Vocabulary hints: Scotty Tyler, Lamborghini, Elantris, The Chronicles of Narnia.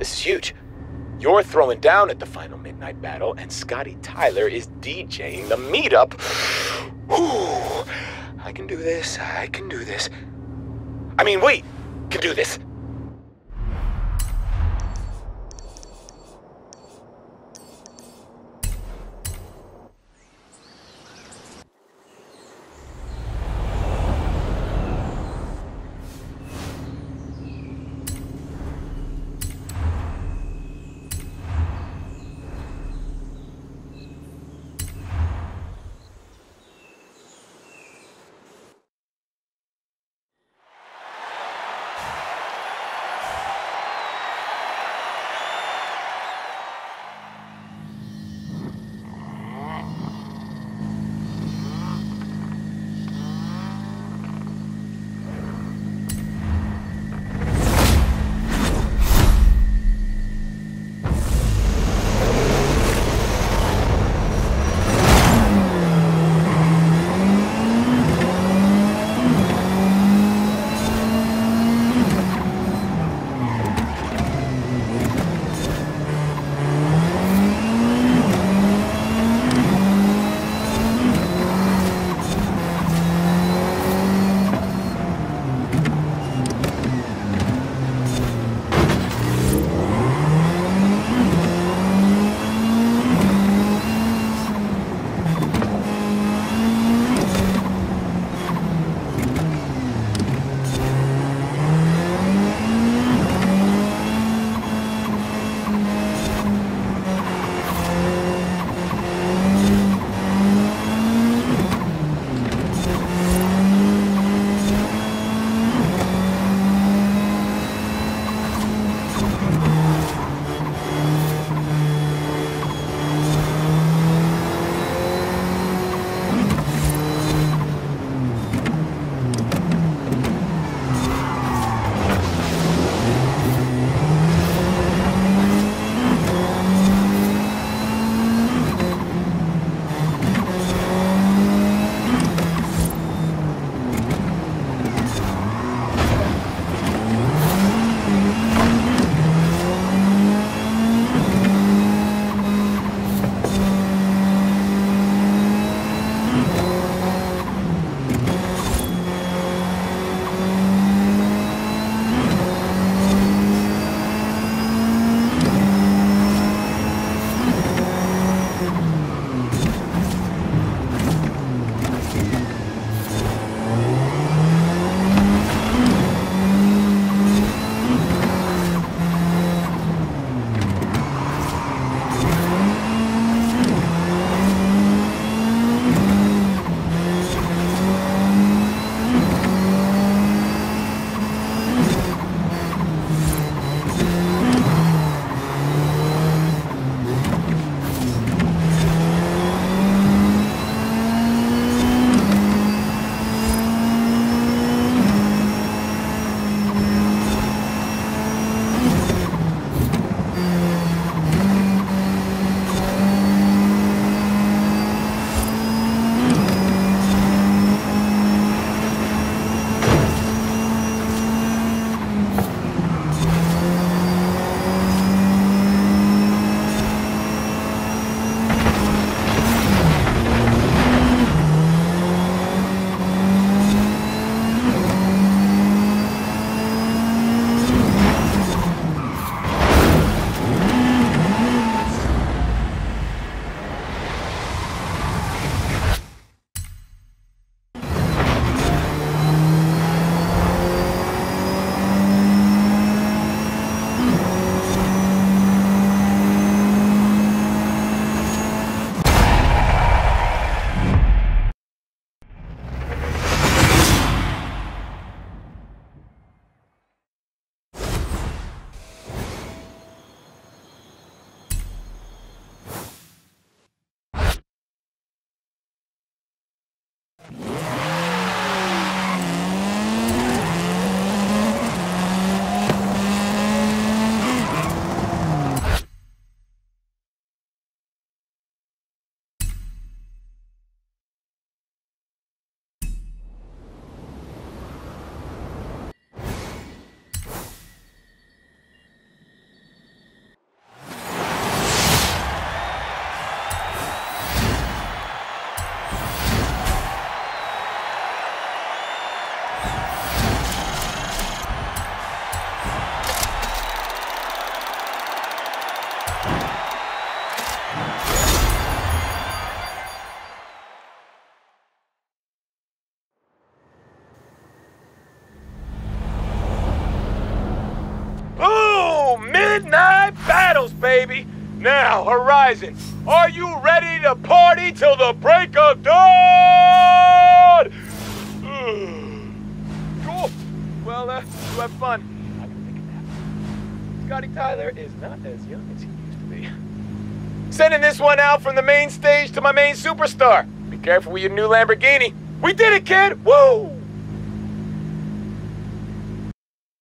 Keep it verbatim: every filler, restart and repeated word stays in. This is huge. You're throwing down at the final midnight battle, and Scotty Tyler is DJing the meetup. Ooh, I can do this, I can do this. I mean, we can do this. nine battles, baby! Now, Horizon, are you ready to party till the break of dawn? Cool. Well, uh, you have fun. I can think of that. Scotty Tyler is not as young as he used to be. Sending this one out from the main stage to my main superstar. Be careful with your new Lamborghini. We did it, kid! Woo!